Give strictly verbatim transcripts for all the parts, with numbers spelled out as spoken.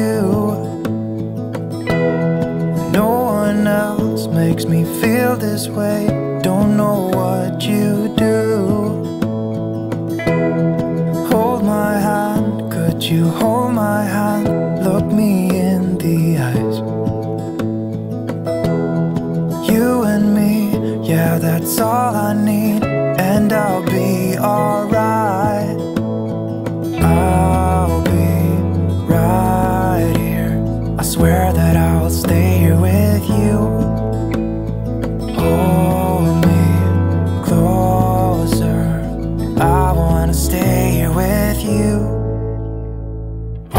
you. No one else makes me feel this way. Don't know what you do. Hold my hand, could you hold my hand? Look me in the eyes. You and me, yeah, that's all I need. And I'll be alright. I'll be right here. I swear that I'll stay here with you. Hold me closer. I wanna stay here with you.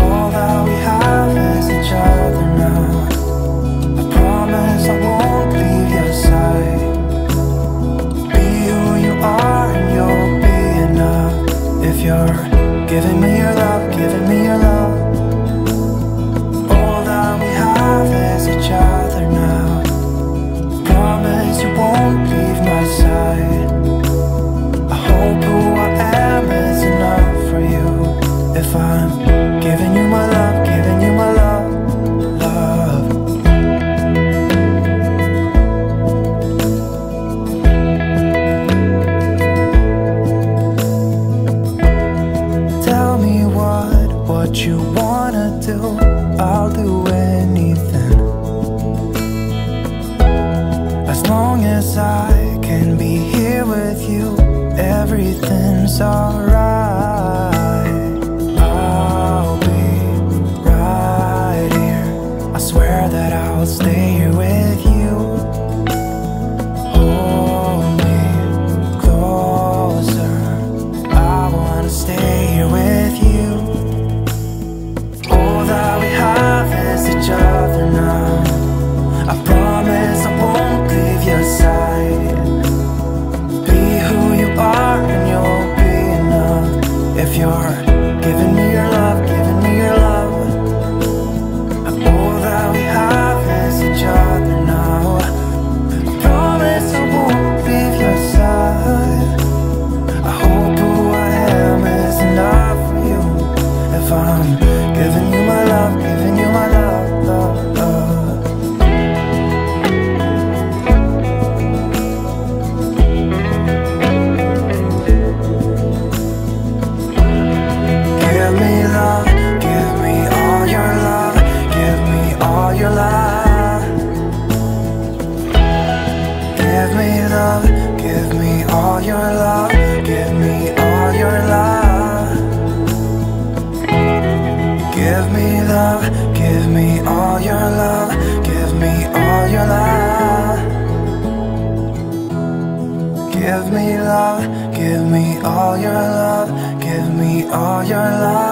All that we have is each other now. I promise I won't leave your side. You're giving me your love, giving me your love. All that we have is each other now. Promise you won't leave my side. I hope who I am is enough for you. If I'm giving you my love, giving you my love. What you wanna do, I'll do anything. As long as I can be here with you, everything's alright. I'll be right here. I swear that I'll stay here with you. Hold me closer. I wanna stay here with you. Each other now. I promise I won't leave your side. Be who you are and you'll be enough. If you're giving me your love, giving me your love. All that we have is each other now. I promise I won't leave your side. I hope who I am is enough for you. If I'm giving you my love, giving you my love. Give me love, give me all your love, give me all your love.